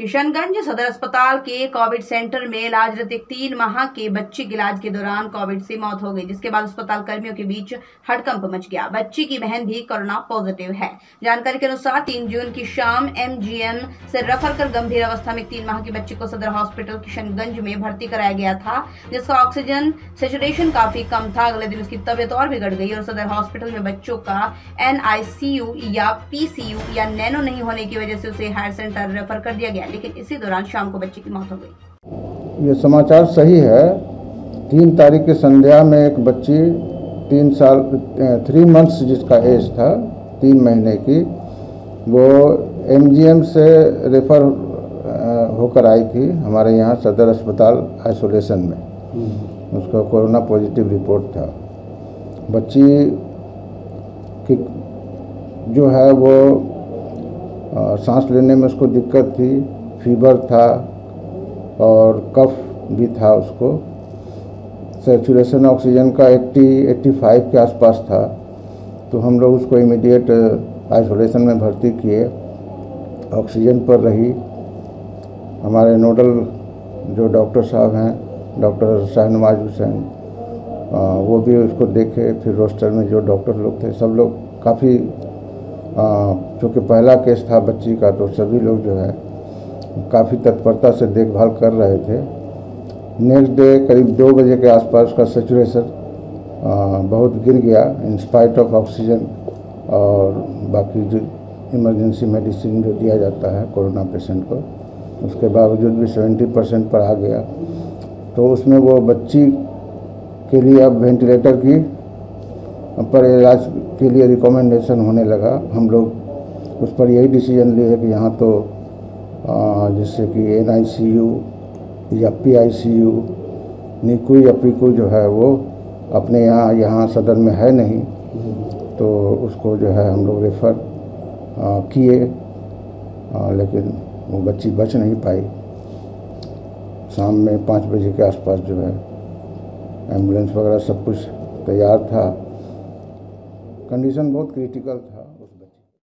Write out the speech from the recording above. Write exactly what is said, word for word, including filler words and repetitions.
किशनगंज सदर अस्पताल के कोविड सेंटर में इलाजरत एक तीन माह के बच्चे के इलाज के दौरान कोविड से मौत हो गई, जिसके बाद अस्पताल कर्मियों के बीच हड़कंप मच गया। बच्ची की बहन भी कोरोना पॉजिटिव है। जानकारी के अनुसार तीन जून की शाम एमजीएम से रेफर कर गंभीर अवस्था में तीन माह के बच्चे को सदर हॉस्पिटल किशनगंज में भर्ती कराया गया था, जिसका ऑक्सीजन सेचुरेशन काफी कम था। अगले दिन उसकी तबियत और बिगड़ गई और सदर हॉस्पिटल में बच्चों का एन आई सी यू या पी सी यू या नैनो नहीं होने की वजह से उसे हायर सेंटर रेफर कर दिया गया, लेकिन इसी दौरान शाम को बच्चे की मौत हो गई। ये समाचार सही है। तीन तारीख की संध्या में एक बच्ची तीन साल थ्री मंथ्स जिसका एज था, तीन महीने की, वो एमजीएम से रेफर होकर आई थी हमारे यहाँ सदर अस्पताल आइसोलेशन में। उसका कोरोना पॉजिटिव रिपोर्ट था। बच्ची की जो है वो सांस लेने में उसको दिक्कत थी, फीवर था और कफ भी था। उसको सैचुरेशन ऑक्सीजन का अस्सी पचासी के आसपास था, तो हम लोग उसको इमीडिएट आइसोलेशन में भर्ती किए। ऑक्सीजन पर रही। हमारे नोडल जो डॉक्टर साहब हैं, डॉक्टर शाहनवाज हुसैन, वो भी उसको देखे। फिर रोस्टर में जो डॉक्टर लोग थे, सब लोग काफ़ी, चूँकि पहला केस था बच्ची का, तो सभी लोग जो है काफ़ी तत्परता से देखभाल कर रहे थे। नेक्स्ट डे करीब दो बजे के आसपास उसका सैचुरेशन बहुत गिर गया, इंस्पाइट ऑफ ऑक्सीजन और बाकी जो इमरजेंसी मेडिसिन जो दिया जाता है कोरोना पेशेंट को, उसके बावजूद भी सेवेंटी परसेंट पर आ गया। तो उसमें वो बच्ची के लिए अब वेंटिलेटर की पर इलाज के लिए रिकमेंडेशन होने लगा। हम लोग उस पर यही डिसीजन लिए कि यहाँ तो जैसे कि एन आई सी यू या P I C U, NICU या पीकू जो है वो अपने यहाँ यहाँ सदर में है नहीं, तो उसको जो है हम लोग रेफ़र किए, लेकिन वो बच्ची बच नहीं पाई। शाम में पाँच बजे के आसपास जो है एम्बुलेंस वगैरह सब कुछ तैयार था। कंडीशन बहुत क्रिटिकल था।